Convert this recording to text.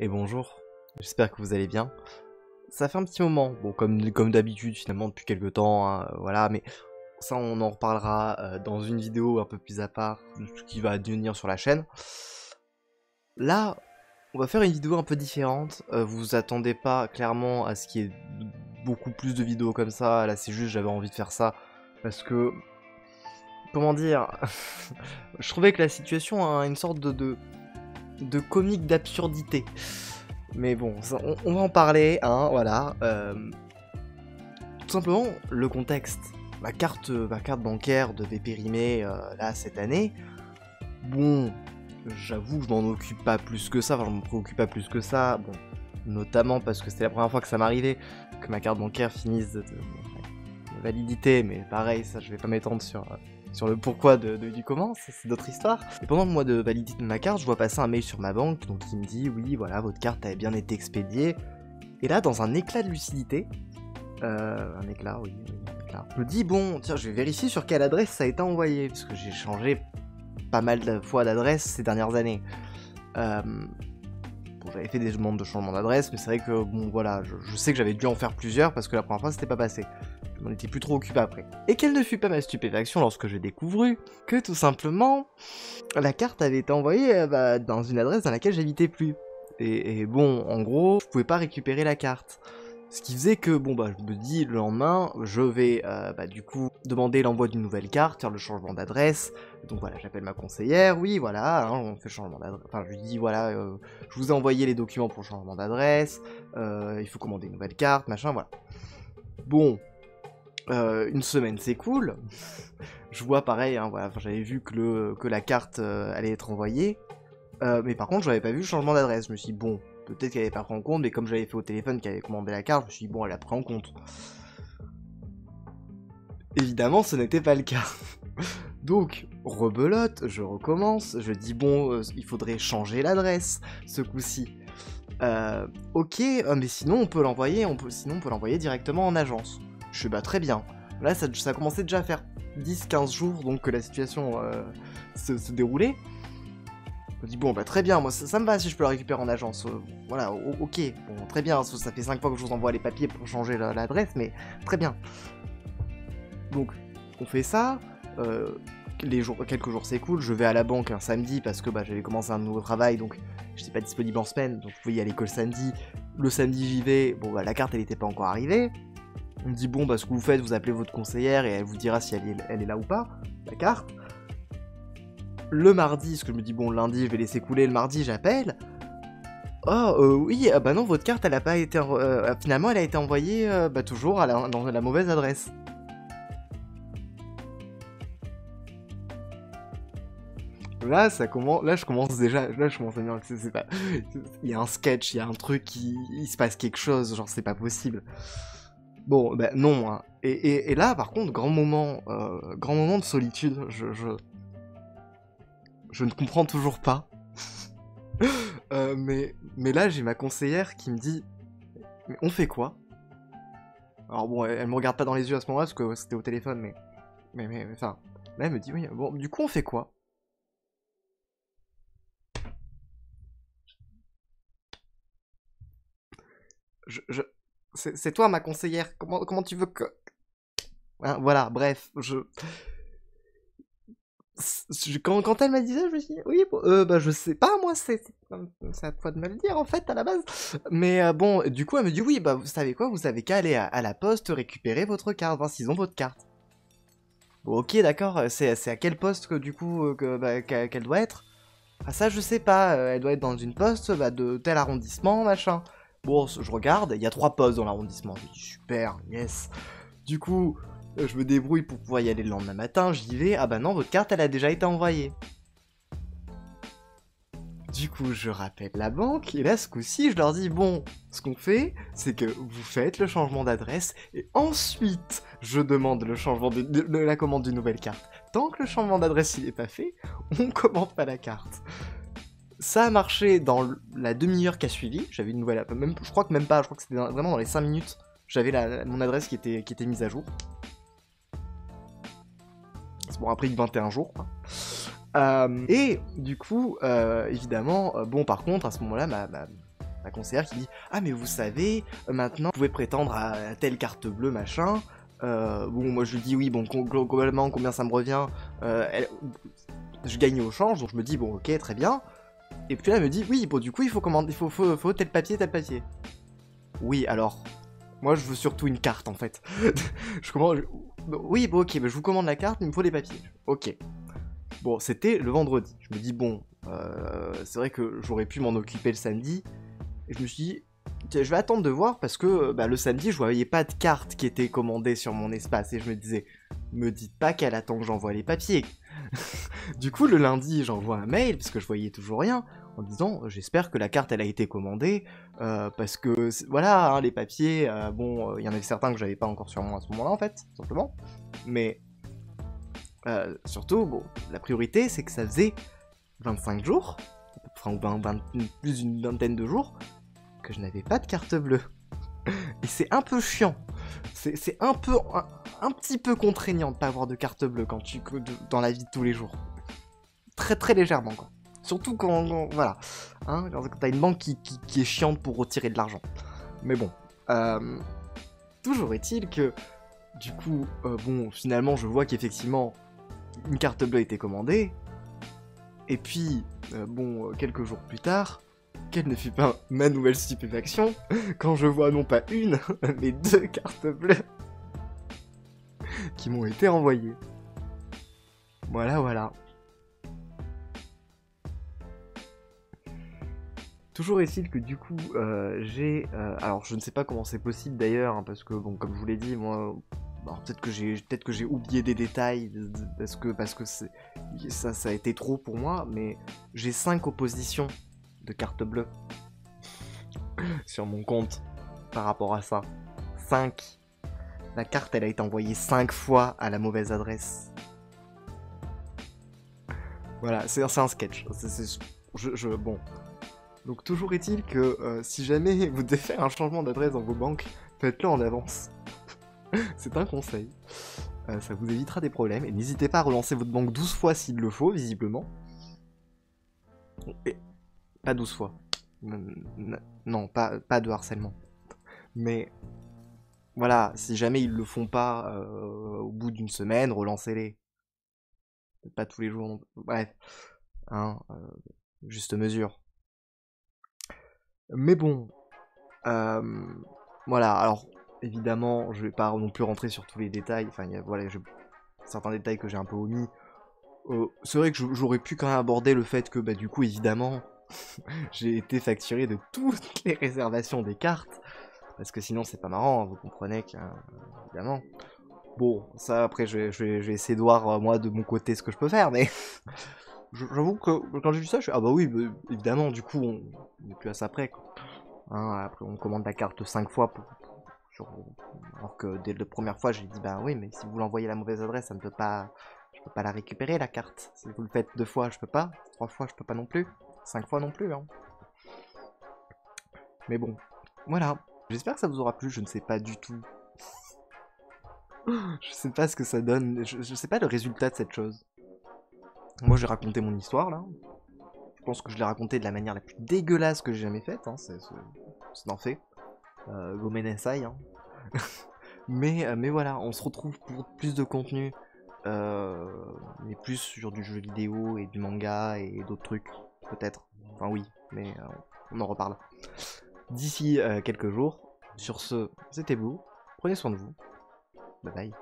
et bonjour, j'espère que vous allez bien. Ça fait un petit moment, bon comme d'habitude finalement depuis quelques temps, hein, voilà, mais ça on en reparlera dans une vidéo un peu plus à part de ce qui va devenir sur la chaîne. Là, on va faire une vidéo un peu différente, vous attendez pas clairement à ce qu'il y ait beaucoup plus de vidéos comme ça, là c'est juste j'avais envie de faire ça parce que, comment dire, je trouvais que la situation a une sorte de comique d'absurdité. Mais bon, ça, on va en parler, hein, voilà. Tout simplement, le contexte. Ma carte bancaire devait périmer, là, cette année. Bon, j'avoue que je m'en occupe pas plus que ça, enfin, je m'en préoccupe pas plus que ça. Bon, notamment parce que c'était la première fois que ça m'arrivait, que ma carte bancaire finisse de validité, mais pareil, ça, je vais pas m'étendre sur le pourquoi du comment, c'est d'autres histoires. Et pendant le mois de validité de ma carte, je vois passer un mail sur ma banque, donc il me dit, oui, voilà, votre carte avait bien été expédiée. Et là, dans un éclat de lucidité, un éclat, je me dis, bon, tiens, je vais vérifier sur quelle adresse ça a été envoyé, parce que j'ai changé pas mal de fois d'adresse ces dernières années. Bon, j'avais fait des demandes de changement d'adresse, mais c'est vrai que, bon, voilà, je sais que j'avais dû en faire plusieurs, parce que la première fois, c'était pas passé. Je m'en étais plus trop occupé après. Et quelle ne fut pas ma stupéfaction lorsque j'ai découvert que tout simplement la carte avait été envoyée dans une adresse dans laquelle j'habitais plus. Et bon, en gros, je pouvais pas récupérer la carte. Ce qui faisait que, bon bah, je me dis le lendemain, je vais du coup demander l'envoi d'une nouvelle carte, faire le changement d'adresse. Donc voilà, j'appelle ma conseillère, oui voilà, hein, on fait changement d'adresse. Enfin, je lui dis voilà, je vous ai envoyé les documents pour le changement d'adresse, il faut commander une nouvelle carte, machin, voilà. Bon. Une semaine s'écoule, je vois pareil, hein, voilà, j'avais vu que la carte allait être envoyée, mais par contre j'avais pas vu le changement d'adresse, je me suis dit bon, peut-être qu'elle n'avait pas pris en compte, mais comme j'avais fait au téléphone qu'elle avait commandé la carte, je me suis dit bon, elle a pris en compte. Évidemment ce n'était pas le cas. Donc, rebelote, je recommence, je dis bon, il faudrait changer l'adresse, ce coup-ci. Ok, mais sinon on peut l'envoyer directement en agence. Je suis bah très bien. Là, ça commençait déjà à faire 10-15 jours donc que la situation se déroulait. Je me dis, bon, bah très bien, moi ça me va si je peux la récupérer en agence. Voilà, ok, bon, très bien. Ça fait 5 fois que je vous envoie les papiers pour changer l'adresse, mais très bien. Donc, on fait ça. Quelques jours s'écoulent. Je vais à la banque un samedi parce que bah, j'avais commencé un nouveau travail donc j'étais pas disponible en semaine. Donc, je pouvais y aller que le samedi. Le samedi, j'y vais. Bon, bah la carte elle n'était pas encore arrivée. On me dit, bon, bah, ce que vous faites, vous appelez votre conseillère et elle vous dira si elle est là ou pas, la carte. Le mardi, ce que je me dis, bon, lundi, je vais laisser couler, le mardi, j'appelle. Oh, oui, bah non, votre carte, elle a pas été... finalement, elle a été envoyée, bah, toujours dans la mauvaise adresse. Là, je commence à dire que c'est pas... Il y a un sketch, il y a un truc, il se passe quelque chose, genre, c'est pas possible. Bon, ben non, hein. Et là, par contre, grand moment de solitude, je ne comprends toujours pas. mais là, j'ai ma conseillère qui me dit, mais on fait quoi? Alors bon, elle me regarde pas dans les yeux à ce moment-là, parce que c'était au téléphone, mais enfin, là, elle me dit, oui, bon, du coup, on fait quoi? C'est toi ma conseillère, comment tu veux que... Hein, voilà, bref, Quand elle m'a dit ça, je me suis dit, oui, bah je sais pas, moi, c'est à toi de me le dire, en fait, à la base. Mais bon, du coup, elle me dit, oui, bah vous savez quoi, vous avez qu'à aller à la poste récupérer votre carte, voir s'ils ont votre carte. Bon, ok, d'accord, c'est à quel poste, que, du coup, qu'elle doit être? Ah ça, je sais pas, elle doit être dans une poste bah, de tel arrondissement, machin. Bon, je regarde, il y a 3 postes dans l'arrondissement, je dis super, yes. Du coup, je me débrouille pour pouvoir y aller le lendemain matin, j'y vais, ah bah non, votre carte, elle a déjà été envoyée. Du coup, je rappelle la banque, et là, ce coup-ci, je leur dis, bon, ce qu'on fait, c'est que vous faites le changement d'adresse, et ensuite, je demande le changement de la commande d'une nouvelle carte. Tant que le changement d'adresse, il n'est pas fait, on commande pas la carte. Ça a marché dans la demi-heure qui a suivi, j'avais une nouvelle, même, je crois que c'était vraiment dans les 5 minutes, j'avais mon adresse qui était mise à jour. C'est bon, après 21 jours. Et du coup, évidemment, bon par contre, à ce moment-là, ma la conseillère qui dit « Ah mais vous savez, maintenant vous pouvez prétendre à telle carte bleue, machin. » Bon, moi je lui dis oui, bon, globalement combien ça me revient, je gagne au change, donc je me dis bon, ok, très bien. Et puis là elle me dit oui, bon, du coup il faut commander, il faut tel papier. Oui, alors moi je veux surtout une carte en fait. Je commande, oui, bon, ok, mais je vous commande la carte, il me faut des papiers. Ok. Bon, c'était le vendredi. Je me dis bon, c'est vrai que j'aurais pu m'en occuper le samedi. Et je me suis dit, je vais attendre de voir parce que bah, le samedi, je voyais pas de carte qui était commandée sur mon espace et je me disais, me dites pas qu'elle attend que j'envoie les papiers. Du coup, le lundi, j'envoie un mail parce que je voyais toujours rien en disant, j'espère que la carte elle a été commandée parce que voilà, hein, les papiers, bon, il y en avait certains que j'avais pas encore sur moi à ce moment-là en fait, simplement. Mais surtout, bon, la priorité c'est que ça faisait 25 jours, enfin plus d'une vingtaine de jours. Que je n'avais pas de carte bleue. Et c'est un peu chiant. C'est un petit peu contraignant de pas avoir de carte bleue quand dans la vie de tous les jours. Très très légèrement quoi. Surtout quand voilà, hein, quand t'as une banque qui est chiante pour retirer de l'argent. Mais bon, toujours est-il que du coup, bon, finalement, je vois qu'effectivement une carte bleue était commandée. Et puis, bon, quelques jours plus tard. Quelle ne fut pas ma nouvelle stupéfaction quand je vois non pas une, mais deux cartes bleues qui m'ont été envoyées. Voilà, voilà. Toujours est-il que du coup, j'ai... alors, je ne sais pas comment c'est possible d'ailleurs, hein, parce que, bon, comme je vous l'ai dit, moi... Peut-être que j'ai oublié des détails parce que ça a été trop pour moi, mais j'ai 5 oppositions. De carte bleue sur mon compte par rapport à ça. 5. La carte elle a été envoyée 5 fois à la mauvaise adresse. Voilà, c'est un sketch. Bon. Donc toujours est-il que si jamais vous devez faire un changement d'adresse dans vos banques, faites-le en avance. C'est un conseil. Ça vous évitera des problèmes. Et n'hésitez pas à relancer votre banque 12 fois s'il le faut, visiblement. Et... Pas 12 fois. Non, pas de harcèlement. Mais voilà, si jamais ils le font pas au bout d'une semaine, relancez-les. Pas tous les jours. Bref. Hein, juste mesure. Mais bon. Voilà, alors évidemment, je vais pas non plus rentrer sur tous les détails. Enfin, voilà, certains détails que j'ai un peu omis. C'est vrai que j'aurais pu quand même aborder le fait que, bah, du coup, évidemment. J'ai été facturé de toutes les réservations des cartes, parce que sinon c'est pas marrant, hein, vous comprenez qu'évidemment. Bon, ça après je vais essayer de voir moi de mon côté ce que je peux faire, mais j'avoue que quand j'ai vu ça, je suis ah bah oui, bah, évidemment, du coup on n'est plus à ça près. Quoi. Hein, après on commande la carte 5 fois, alors que dès la première fois j'ai dit bah oui, mais si vous l'envoyez à la mauvaise adresse, ça ne peut pas, je peux pas la récupérer la carte. Si vous le faites 2 fois, je peux pas, 3 fois, je peux pas non plus. 5 fois non plus, hein. Mais bon, voilà. J'espère que ça vous aura plu, je ne sais pas du tout. Je sais pas ce que ça donne, je sais pas le résultat de cette chose. Moi, j'ai raconté mon histoire, là. Je pense que je l'ai raconté de la manière la plus dégueulasse que j'ai jamais faite, hein. C'est d'en fait. Gomenesai, hein. mais voilà, on se retrouve pour plus de contenu. Mais plus sur du jeu vidéo et du manga et d'autres trucs. Peut-être, enfin oui, mais on en reparle. D'ici quelques jours, sur ce, c'était Blue, prenez soin de vous, bye bye.